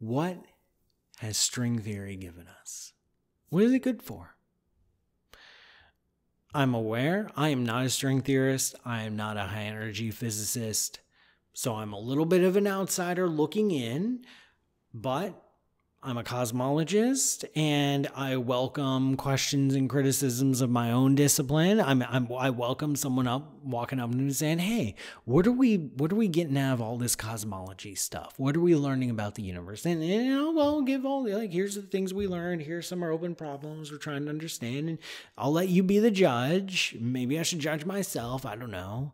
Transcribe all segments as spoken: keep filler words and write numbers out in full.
What has string theory given us? What is it good for? I'm aware I am not a string theorist. I am not a high energy physicist. So I'm a little bit of an outsider looking in, but I'm a cosmologist and I welcome questions and criticisms of my own discipline. I'm, I'm, I welcome someone up, walking up and saying, hey, what are we, what are we getting out of all this cosmology stuff? What are we learning about the universe? And, and I'll, I'll give all the, like, here's the things we learned. Here's some our open problems we're trying to understand. And I'll let you be the judge. Maybe I should judge myself. I don't know.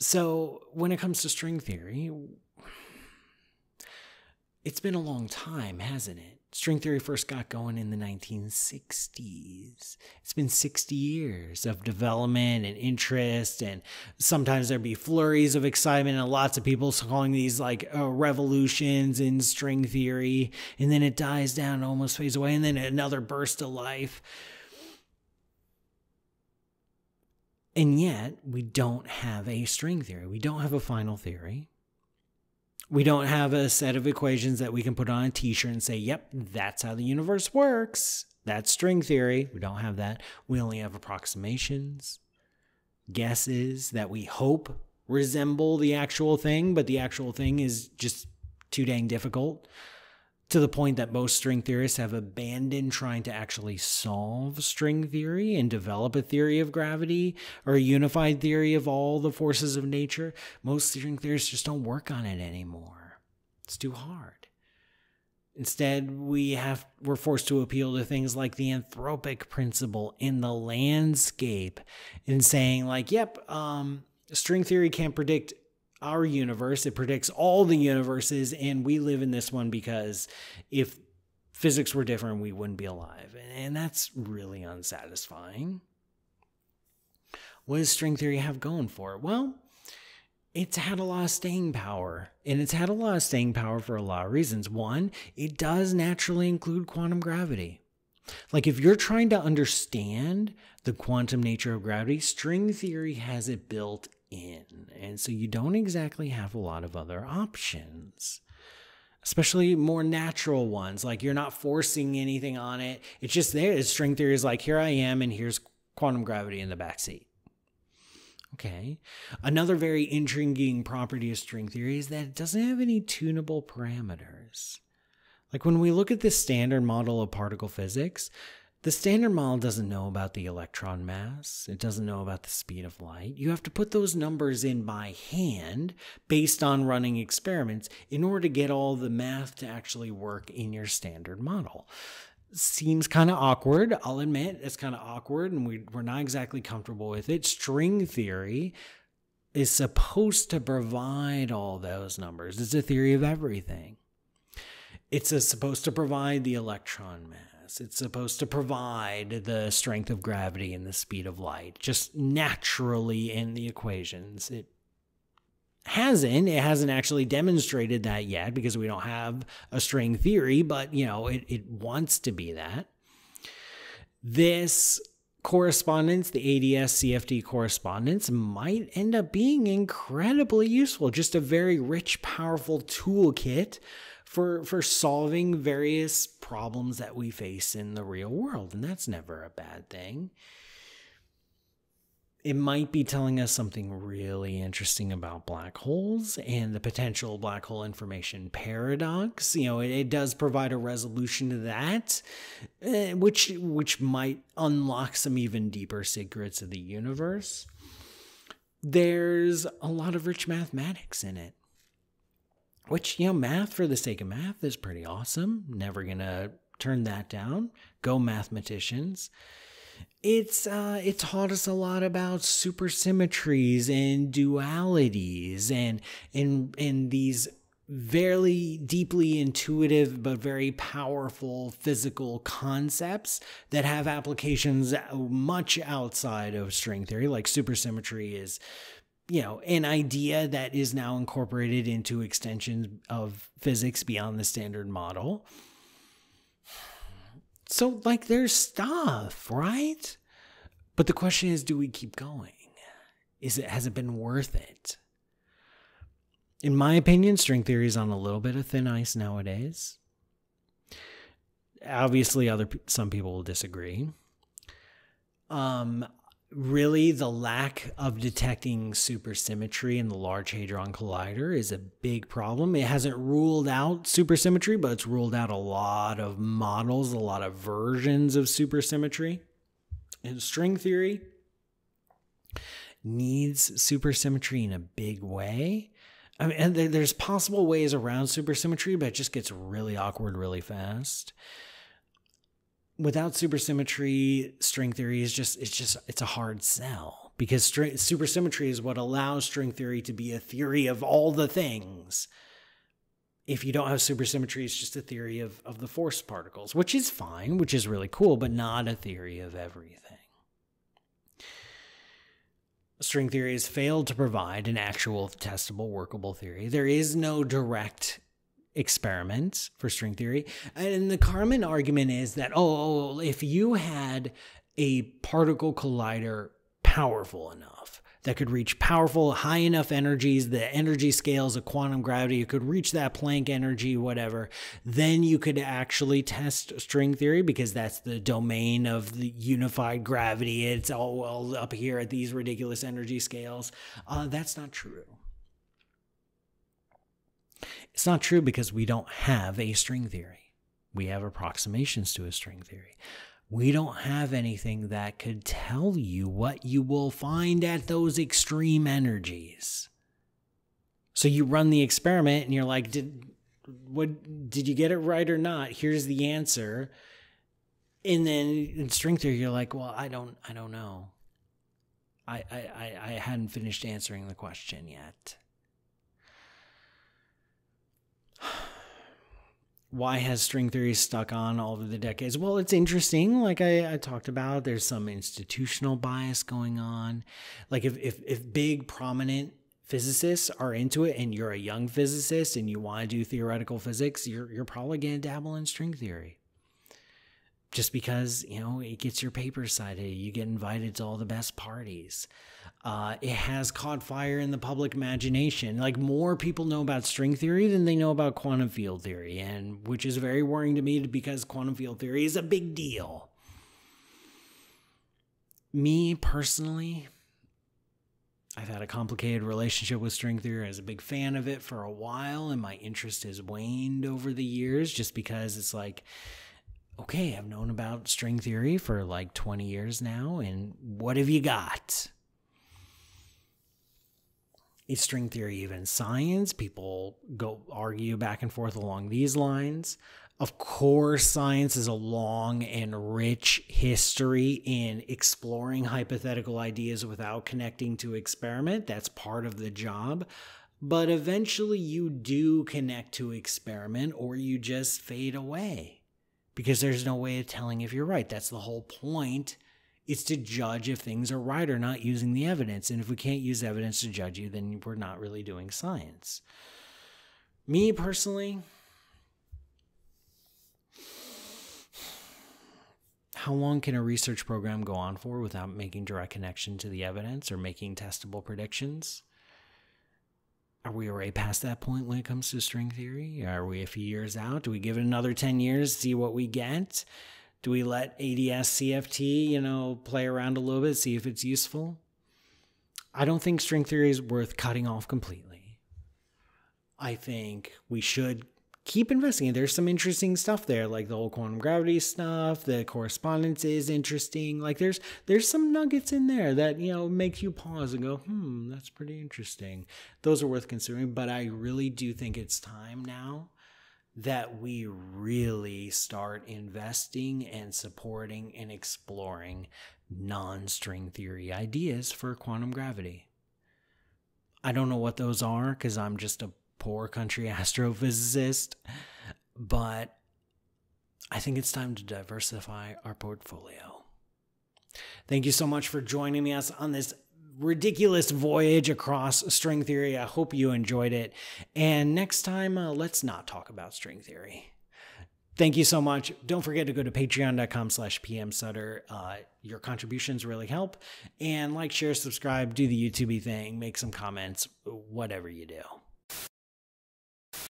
So when it comes to string theory, it's been a long time, hasn't it? String theory first got going in the nineteen sixties. It's been sixty years of development and interest, and sometimes there'd be flurries of excitement and lots of people calling these like uh, revolutions in string theory, and then it dies down and almost fades away, and then another burst of life. And yet, we don't have a string theory. We don't have a final theory. We don't have a set of equations that we can put on a t-shirt and say, yep, that's how the universe works. That's string theory. We don't have that. We only have approximations, guesses that we hope resemble the actual thing, but the actual thing is just too dang difficult to the point that most string theorists have abandoned trying to actually solve string theory and develop a theory of gravity or a unified theory of all the forces of nature. Most string theorists just don't work on it anymore. It's too hard. Instead, we have, we're forced to appeal to things like the anthropic principle in the landscape and saying like, yep, um, string theory can't predict our universe. It predicts all the universes, and we live in this one because if physics were different, we wouldn't be alive. And that's really unsatisfying. What does string theory have going for it? Well, it's had a lot of staying power, and it's had a lot of staying power for a lot of reasons. One, it does naturally include quantum gravity. Like, if you're trying to understand the quantum nature of gravity, string theory has it built in. And so you don't exactly have a lot of other options, especially more natural ones. Like, you're not forcing anything on it. It's just there. String theory is like, here I am, and here's quantum gravity in the backseat. Okay. Another very intriguing property of string theory is that it doesn't have any tunable parameters. Like, when we look at the standard model of particle physics, the standard model doesn't know about the electron mass. It doesn't know about the speed of light. You have to put those numbers in by hand based on running experiments in order to get all the math to actually work in your standard model. Seems kind of awkward. I'll admit it's kind of awkward, and we, we're not exactly comfortable with it. String theory is supposed to provide all those numbers. It's a theory of everything. It's a, supposed to provide the electron mass. It's supposed to provide the strength of gravity and the speed of light, just naturally in the equations. It hasn't. It hasn't actually demonstrated that yet because we don't have a string theory, but, you know, it, it wants to be that. This correspondence, the A D S C F T correspondence, might end up being incredibly useful, just a very rich, powerful toolkit for, for solving various problems that we face in the real world. And that's never a bad thing. It might be telling us something really interesting about black holes and the potential black hole information paradox. You know, it, it does provide a resolution to that, uh, which, which might unlock some even deeper secrets of the universe. There's a lot of rich mathematics in it, which, you know, math for the sake of math is pretty awesome. Never going to turn that down. Go mathematicians. It's uh, it taught us a lot about supersymmetries and dualities and, and, and these very deeply intuitive but very powerful physical concepts that have applications much outside of string theory. Like, supersymmetry is, you know, an idea that is now incorporated into extensions of physics beyond the standard model. So, like, there's stuff, right? But the question is, do we keep going? Is it, has it been worth it? In my opinion, string theory is on a little bit of thin ice nowadays. Obviously, other some people will disagree. Um, really, the lack of detecting supersymmetry in the Large Hadron Collider is a big problem. It hasn't ruled out supersymmetry, but it's ruled out a lot of models, a lot of versions of supersymmetry. And string theory needs supersymmetry in a big way. I mean, and there's possible ways around supersymmetry, but it just gets really awkward really fast. Without supersymmetry, string theory is just, it's just, it's a hard sell, because string, supersymmetry is what allows string theory to be a theory of all the things. If you don't have supersymmetry, it's just a theory of, of the force particles, which is fine, which is really cool, but not a theory of everything. String theory has failed to provide an actual testable, workable theory. There is no direct experiment for string theory. And the common argument is that, oh, if you had a particle collider powerful enough that could reach powerful, high enough energies, the energy scales of quantum gravity, you could reach that Planck energy, whatever, then you could actually test string theory, because that's the domain of the unified gravity. It's all well up here at these ridiculous energy scales. Uh, that's not true. It's not true because we don't have a string theory. We have approximations to a string theory. We don't have anything that could tell you what you will find at those extreme energies. So you run the experiment and you're like, did, what, did you get it right or not? Here's the answer. And then in string theory, you're like, well, I don't, I don't know. I, I, I hadn't finished answering the question yet. Why has string theory stuck on all of the decades? Well, it's interesting. Like I, I talked about, there's some institutional bias going on. Like if, if, if big prominent physicists are into it and you're a young physicist and you want to do theoretical physics, you're, you're probably going to dabble in string theory. Just because, you know, it gets your paper cited, you get invited to all the best parties. Uh, it has caught fire in the public imagination. Like, more people know about string theory than they know about quantum field theory, and which is very worrying to me, because quantum field theory is a big deal. Me personally, I've had a complicated relationship with string theory. I was a big fan of it for a while, and my interest has waned over the years, just because it's like, okay, I've known about string theory for like twenty years now, and what have you got? Is string theory even science? People go argue back and forth along these lines. Of course, science is a long and rich history in exploring hypothetical ideas without connecting to experiment. That's part of the job. But eventually you do connect to experiment, or you just fade away, because there's no way of telling if you're right. That's the whole point. It's to judge if things are right or not using the evidence. And if we can't use evidence to judge you, then we're not really doing science. Me personally, how long can a research program go on for without making direct connection to the evidence or making testable predictions? Are we already past that point when it comes to string theory? Are we a few years out? Do we give it another ten years, see what we get? Do we let A D S C F T, you know, play around a little bit, see if it's useful? I don't think string theory is worth cutting off completely. I think we should keep investigating. There's some interesting stuff there, like the whole quantum gravity stuff. The correspondence is interesting. Like there's there's some nuggets in there that, you know, make you pause and go, hmm, that's pretty interesting. Those are worth considering. But I really do think it's time now that we really start investing and supporting and exploring non-string theory ideas for quantum gravity. I don't know what those are, because I'm just a poor country astrophysicist, but I think it's time to diversify our portfolio. Thank you so much for joining us on this ridiculous voyage across string theory. I hope you enjoyed it. And next time, uh, let's not talk about string theory. Thank you so much. Don't forget to go to patreon dot com slash P M Sutter. Uh, your contributions really help. And like, share, subscribe, do the YouTube-y thing, make some comments, whatever you do.